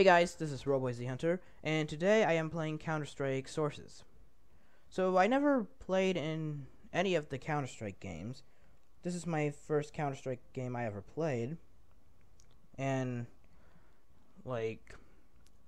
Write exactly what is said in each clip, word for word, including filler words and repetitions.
Hey guys, this is RoboyZ Hunter, and today I am playing Counter-Strike Sources. So I never played in any of the Counter-Strike games. This is my first Counter-Strike game I ever played, and like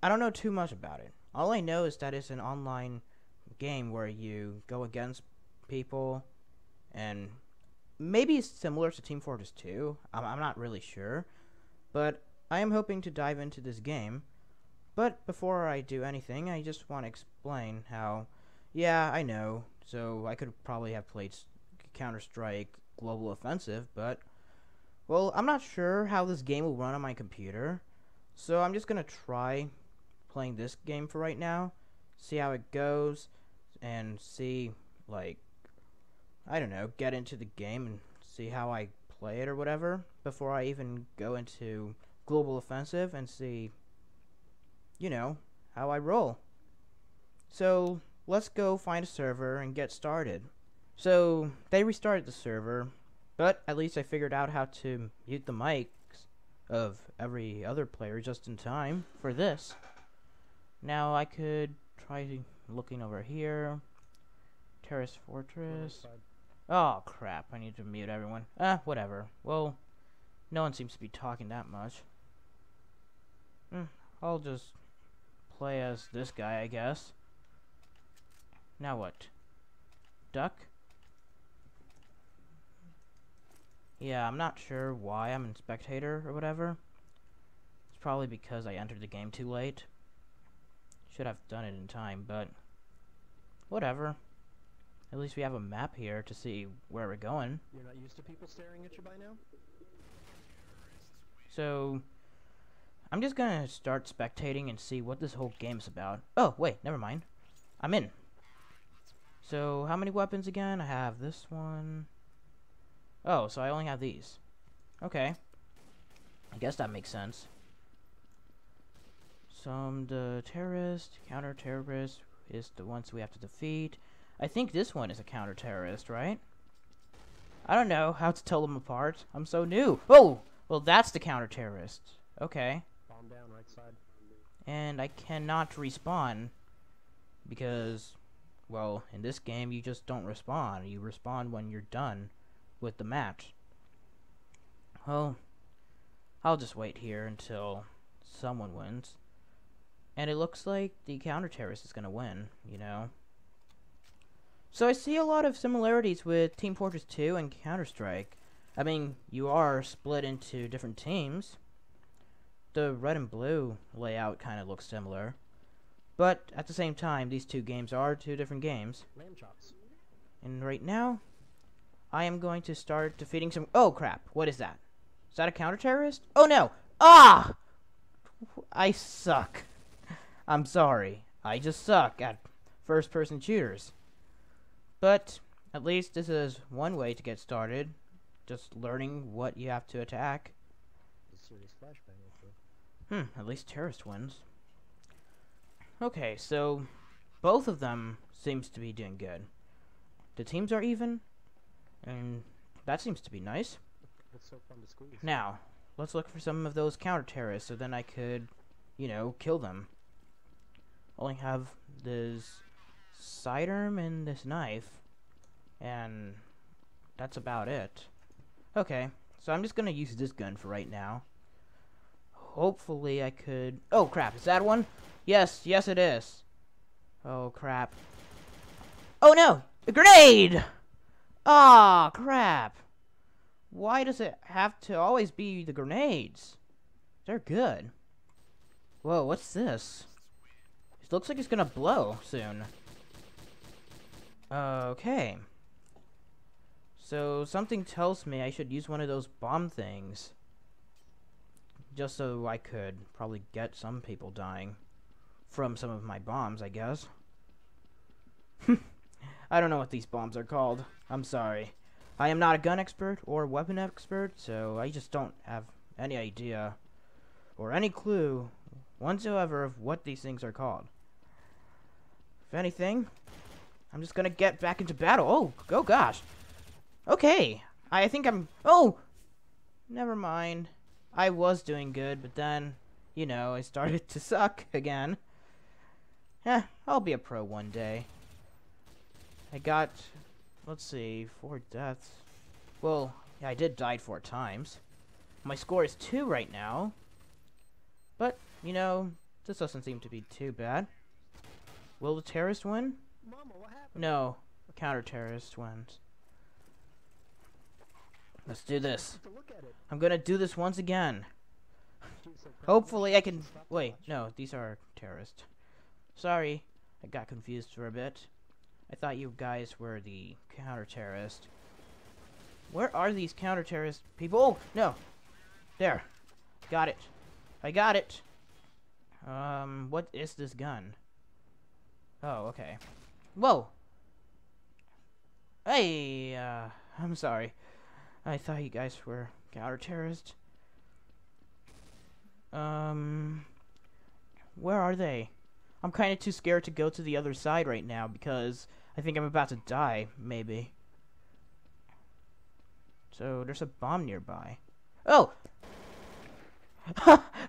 I don't know too much about it. All I know is that it's an online game where you go against people, and maybe it's similar to Team Fortress two. I'm, I'm not really sure, but I am hoping to dive into this game, but before I do anything, I just want to explain how, yeah, I know, so I could probably have played Counter-Strike Global Offensive, but, well, I'm not sure how this game will run on my computer, so I'm just going to try playing this game for right now, see how it goes, and see, like, I don't know, get into the game and see how I play it or whatever, before I even go into Global Offensive and see, you know, how I roll. So let's go find a server and get started. So they restarted the server, but at least I figured out how to mute the mics of every other player just in time for this. Now I could try looking over here. Terrace Fortress. Oh crap, I need to mute everyone. Ah, whatever. Well, no one seems to be talking that much. I'll just play as this guy, I guess. Now what? Duck? Yeah, I'm not sure why I'm in spectator or whatever. It's probably because I entered the game too late. Should have done it in time, but whatever. At least we have a map here to see where we're going. You're not used to people staring at you by now? So I'm just gonna start spectating and see what this whole game's about. Oh, wait, never mind. I'm in. So, how many weapons again? I have this one. Oh, so I only have these. Okay. I guess that makes sense. Some the terrorist, counter-terrorist is the ones we have to defeat. I think this one is a counter-terrorist, right? I don't know how to tell them apart. I'm so new. Oh, well, that's the counter-terrorist. Okay. Bomb down, right side. And I cannot respawn because, well, in this game you just don't respawn. You respawn when you're done with the match. Well, I'll just wait here until someone wins. And it looks like the counter-terrorist is gonna win, you know. So I see a lot of similarities with Team Fortress two and Counter-Strike. I mean, you are split into different teams. The red and blue layout kind of looks similar, but at the same time, these two games are two different games. Lamb chops. And right now, I am going to start defeating some. Oh crap! What is that? Is that a counter-terrorist? Oh no! Ah! I suck. I'm sorry. I just suck at first-person shooters. But at least this is one way to get started. Just learning what you have to attack. Hmm, at least terrorist wins. Okay, so both of them seems to be doing good. The teams are even, and that seems to be nice. It's so fun to squeeze. Now, let's look for some of those counter-terrorists so then I could, you know, kill them. Only have this sidearm and this knife, and that's about it. Okay, so I'm just gonna use this gun for right now. Hopefully I could. Oh crap, is that one? Yes, yes it is. Oh crap. Oh no! A grenade! Ah, crap. Why does it have to always be the grenades? They're good. Whoa, what's this? It looks like it's gonna blow soon. Okay. So something tells me I should use one of those bomb things. Just so I could probably get some people dying from some of my bombs, I guess. I don't know what these bombs are called. I'm sorry. I am not a gun expert or weapon expert, so I just don't have any idea or any clue whatsoever of what these things are called. If anything, I'm just gonna get back into battle. Oh, oh gosh. Okay. I think I'm... Oh! Never mind. I was doing good, but then you know, I started to suck again. Eh, I'll be a pro one day. I got, let's see, four deaths. Well, yeah, I did die four times. My score is two right now. But, you know, this doesn't seem to be too bad. Will the terrorist win? Mama, what happened? No, counter-terrorist wins. Let's do this. I'm gonna do this once again. Hopefully I can... Wait, no, these are terrorists. Sorry, I got confused for a bit. I thought you guys were the counter-terrorist. Where are these counter-terrorist people? Oh, no! There. Got it. I got it! Um, what is this gun? Oh, okay. Whoa! Hey, uh, I'm sorry. I thought you guys were counter-terrorists. Um, where are they? I'm kind of too scared to go to the other side right now because I think I'm about to die, maybe. So, there's a bomb nearby. Oh!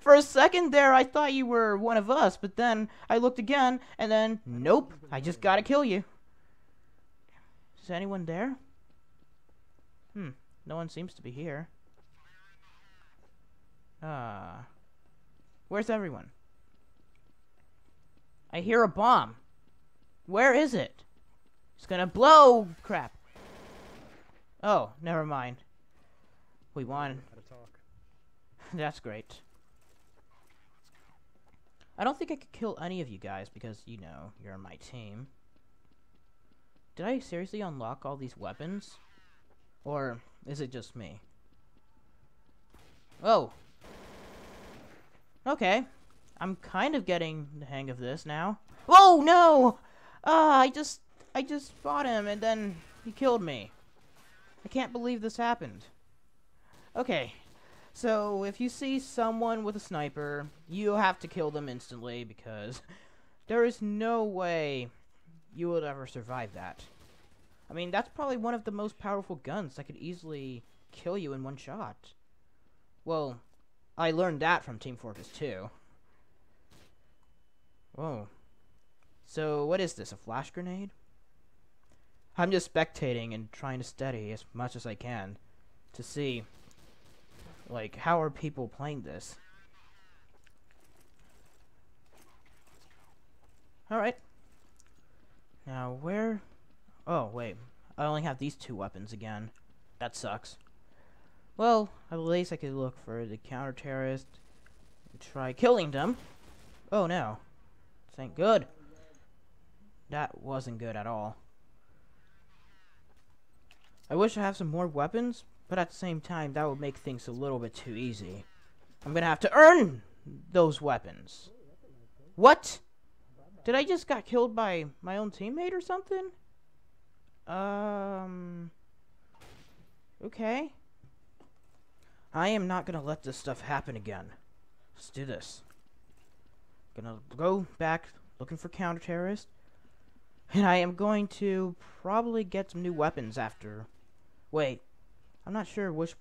For a second there, I thought you were one of us, but then I looked again, and then, nope, I just gotta kill you. Is anyone there? Hmm, no one seems to be here. Ah. Uh, where's everyone? I hear a bomb. Where is it? It's gonna blow! Crap. Oh, never mind. We won. That's great. I don't think I could kill any of you guys because, you know, you're my team. Did I seriously unlock all these weapons? Or is it just me? Oh! Okay. I'm kind of getting the hang of this now. Oh no! Ah, uh, I just... I just fought him and then he killed me. I can't believe this happened. Okay. So, if you see someone with a sniper, you have to kill them instantly because there is no way you would ever survive that. I mean, that's probably one of the most powerful guns that could easily kill you in one shot. Well, I learned that from Team Fortress two. Whoa. So, what is this, a flash grenade? I'm just spectating and trying to study as much as I can to see... Like, how are people playing this? Alright. Now, where... Oh, wait. I only have these two weapons again. That sucks. Well, at least I could look for the counter-terrorist and try killing them. Oh, no. Thank good. That wasn't good at all. I wish I have some more weapons, but at the same time, that would make things a little bit too easy. I'm gonna have to earn those weapons. What? Did I just got killed by my own teammate or something? Um... Okay. I am not gonna let this stuff happen again. Let's do this. Gonna go back looking for counter-terrorists. And I am going to probably get some new weapons after... Wait. I'm not sure which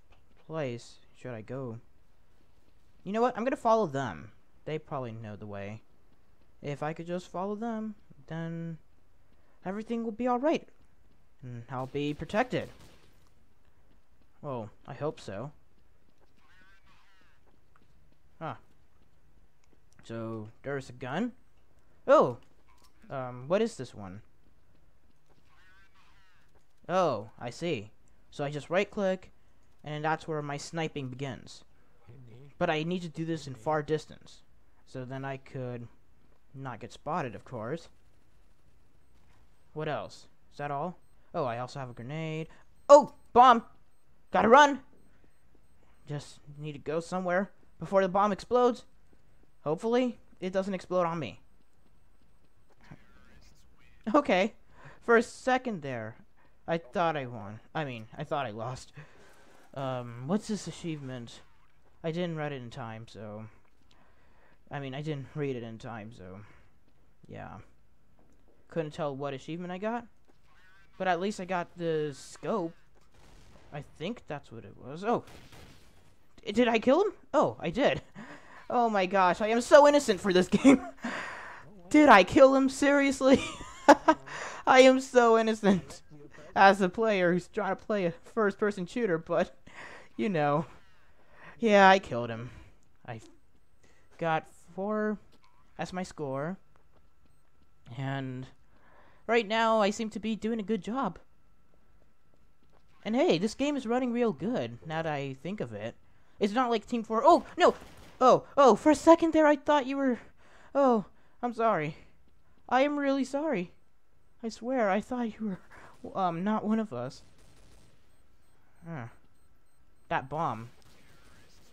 place should I go. You know what? I'm gonna follow them. They probably know the way. If I could just follow them, then everything will be alright. And I'll be protected. Well, I hope so. Huh. So, there's a gun. Oh! Um, what is this one? Oh, I see. So I just right-click, and that's where my sniping begins. But I need to do this in far distance, so then I could not get spotted, of course. What else? Is that all? Oh, I also have a grenade. Oh! Bomb! Gotta run! Just need to go somewhere before the bomb explodes. Hopefully, it doesn't explode on me. Okay. For a second there... I thought I won. I mean, I thought I lost. Um, what's this achievement? I didn't read it in time, so... I mean, I didn't read it in time, so... Yeah. Couldn't tell what achievement I got. But at least I got the scope. I think that's what it was. Oh! Did I kill him? Oh, I did. Oh my gosh, I am so innocent for this game. Did I kill him? Seriously? I am so innocent as a player who's trying to play a first-person shooter, but, you know. Yeah, I killed him. I got four as my score. And right now, I seem to be doing a good job. And hey, this game is running real good, now that I think of it. It's not like Team Fortress. Oh, no! Oh, oh, for a second there, I thought you were... Oh, I'm sorry. I am really sorry. I swear, I thought you were um, not one of us. Huh. That bomb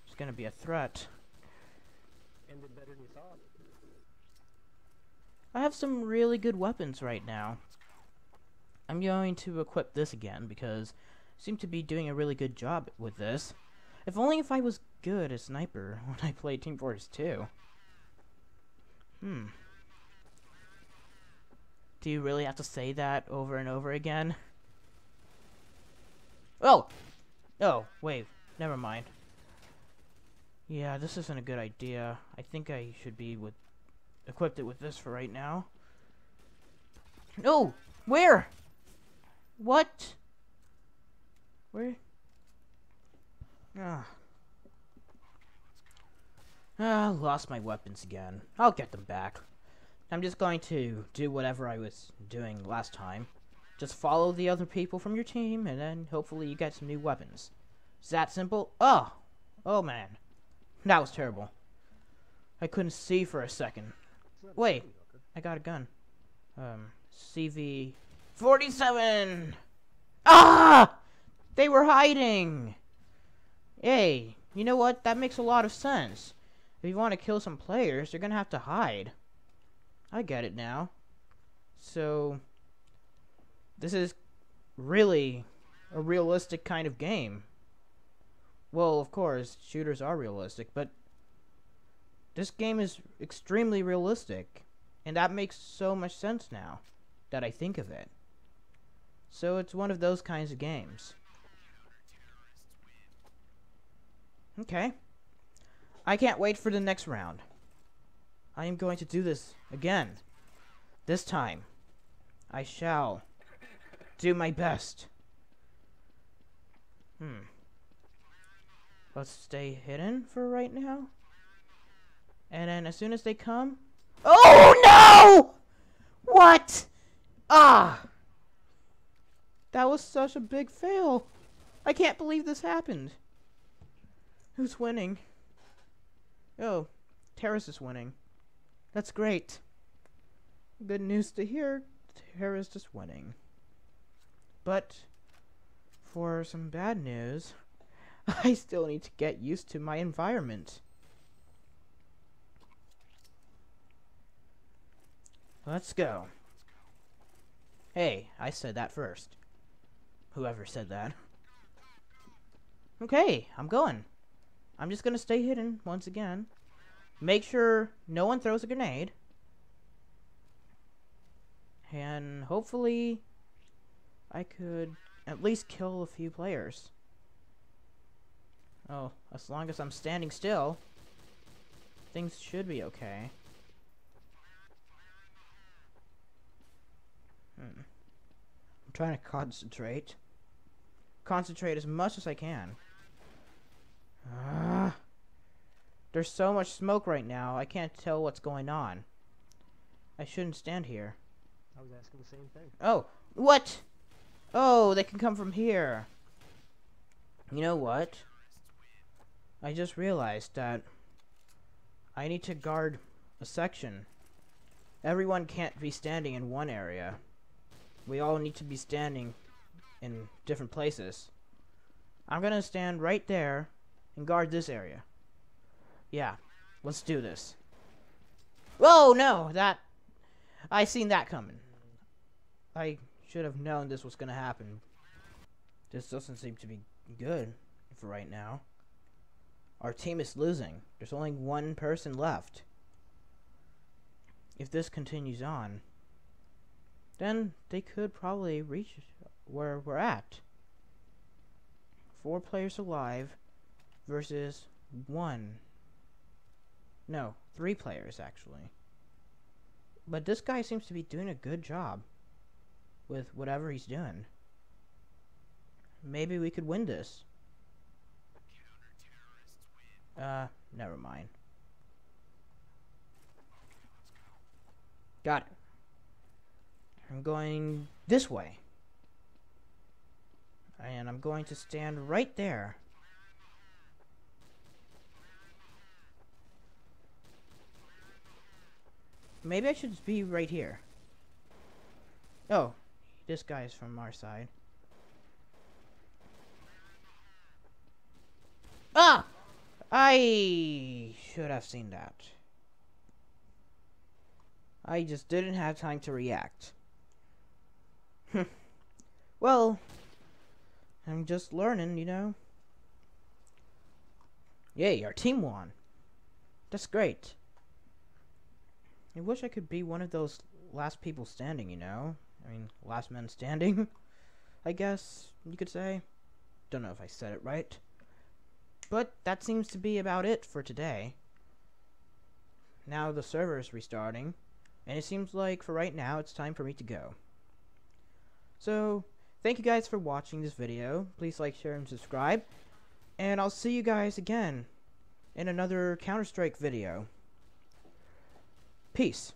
is gonna be a threat. Ended better than you thought. I have some really good weapons right now. I'm going to equip this again because I seem to be doing a really good job with this. If only if I was good at sniper when I played Team Fortress two. Hmm. Do you really have to say that over and over again? Oh! Oh, wait. Never mind. Yeah, this isn't a good idea. I think I should be with equipped it with this for right now. No! Where? What? Where? Ah. Ah, lost my weapons again. I'll get them back. I'm just going to do whatever I was doing last time. Just follow the other people from your team, and then hopefully you get some new weapons. Is that simple? Oh! Oh, man. That was terrible. I couldn't see for a second. Wait. I got a gun. Um, C V forty-seven! Ah! They were hiding! Hey, you know what? That makes a lot of sense. If you want to kill some players, you're gonna have to hide. I get it now. So, this is really a realistic kind of game. Well, of course, shooters are realistic, but this game is extremely realistic. And that makes so much sense now that I think of it. So it's one of those kinds of games. Okay. I can't wait for the next round. I am going to do this again. This time, I shall do my best. Hmm. Let's stay hidden for right now. And then as soon as they come... Oh no! What? Ah! That was such a big fail. I can't believe this happened. Who's winning? Oh, Terrace is winning. That's great. Good news to hear. Terrace is winning. But for some bad news, I still need to get used to my environment. Let's go. Hey, I said that first. Whoever said that. Okay, I'm going. I'm just gonna stay hidden once again. Make sure no one throws a grenade. And hopefully I could at least kill a few players. Oh, as long as I'm standing still, things should be okay. Hmm. I'm trying to concentrate. Concentrate as much as I can. Uh, there's so much smoke right now, I can't tell what's going on. I shouldn't stand here. I was asking the same thing. Oh, what? Oh, they can come from here. You know what? I just realized that I need to guard a section. Everyone can't be standing in one area. We all need to be standing in different places. I'm gonna stand right there and guard this area. Yeah, let's do this. Whoa, no, that... I seen that coming. I should have known this was gonna happen. This doesn't seem to be good for right now. Our team is losing. There's only one person left. If this continues on, then they could probably reach where we're at. Four players alive versus one No, three players, actually. But this guy seems to be doing a good job with whatever he's doing. Maybe we could win this. Uh, never mind. Got it. I'm going this way. And I'm going to stand right there. Maybe I should be right here. Oh, this guy's from our side. Ah! I should have seen that. I just didn't have time to react. Well, I'm just learning, you know. Yay, our team won. That's great. I wish I could be one of those last people standing, you know. I mean, last man standing, I guess you could say. Don't know if I said it right. But that seems to be about it for today. Now the server is restarting, and it seems like for right now it's time for me to go. So, thank you guys for watching this video. Please like, share, and subscribe. And I'll see you guys again in another Counter-Strike video. Peace.